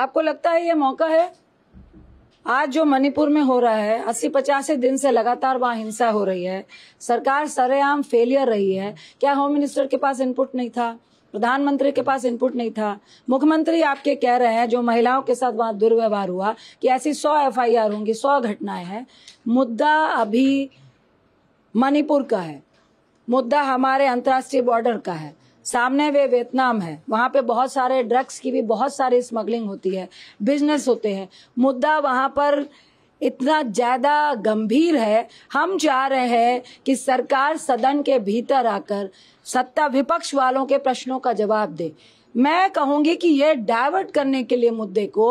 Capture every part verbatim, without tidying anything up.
आपको लगता है ये मौका है? आज जो मणिपुर में हो रहा है, अस्सी पचासी दिन से लगातार वहाँ हिंसा हो रही है, सरकार सरेआम फेलियर रही है। क्या होम मिनिस्टर के पास इनपुट नहीं था? प्रधानमंत्री के पास इनपुट नहीं था? मुख्यमंत्री आपके कह रहे हैं जो महिलाओं के साथ वहाँ दुर्व्यवहार हुआ कि ऐसी सौ एफ आई आर होंगी, सौ घटनाएं हैं। मुद्दा अभी मणिपुर का है, मुद्दा हमारे अंतर्राष्ट्रीय बॉर्डर का है, सामने वे वियतनाम है, वहाँ पे बहुत सारे ड्रग्स की भी बहुत सारी स्मगलिंग होती है, बिजनेस होते हैं। मुद्दा वहाँ पर इतना ज़्यादा गंभीर है। हम चाह रहे हैं कि सरकार सदन के भीतर आकर सत्ता विपक्ष वालों के प्रश्नों का जवाब दे। मैं कहूंगी कि ये डाइवर्ट करने के लिए मुद्दे को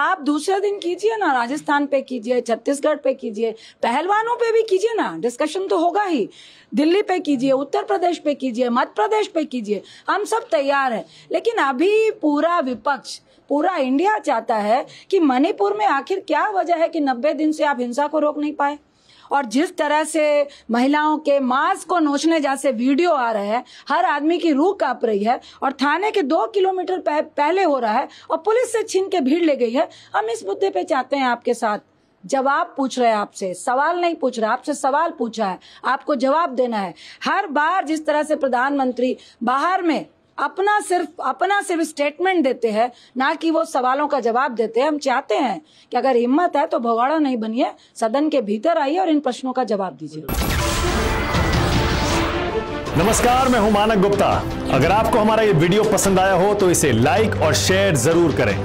आप दूसरे दिन कीजिए ना, राजस्थान पे कीजिए, छत्तीसगढ़ पे कीजिए, पहलवानों पे भी कीजिए ना, डिस्कशन तो होगा ही, दिल्ली पे कीजिए, उत्तर प्रदेश पे कीजिए, मध्य प्रदेश पे कीजिए, हम सब तैयार हैं। लेकिन अभी पूरा विपक्ष, पूरा इंडिया चाहता है कि मणिपुर में आखिर क्या वजह है कि नब्बे दिन से आप हिंसा को रोक नहीं पाए, और जिस तरह से महिलाओं के मांस को नोचने जैसे वीडियो आ रहे हैं, हर आदमी की रूह कांप रही है, और थाने के दो किलोमीटर पह, पहले हो रहा है और पुलिस से छीन के भीड़ ले गई है। हम इस मुद्दे पे चाहते हैं आपके साथ जवाब पूछ रहे हैं, आपसे सवाल नहीं पूछ रहे, आपसे सवाल पूछा है, आपको जवाब देना है। हर बार जिस तरह से प्रधानमंत्री बाहर में अपना सिर्फ अपना सिर्फ स्टेटमेंट देते हैं, ना कि वो सवालों का जवाब देते हैं। हम चाहते हैं कि अगर हिम्मत है तो भगोड़ा नहीं बनिए, सदन के भीतर आइए और इन प्रश्नों का जवाब दीजिए। नमस्कार, मैं हूं मानक गुप्ता। अगर आपको हमारा ये वीडियो पसंद आया हो तो इसे लाइक और शेयर जरूर करें,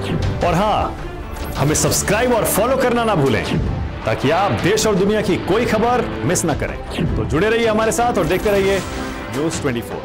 और हाँ, हमें सब्सक्राइब और फॉलो करना ना भूलें, ताकि आप देश और दुनिया की कोई खबर मिस ना करें। तो जुड़े रहिए हमारे साथ और देखते रहिए न्यूज ट्वेंटी फोर।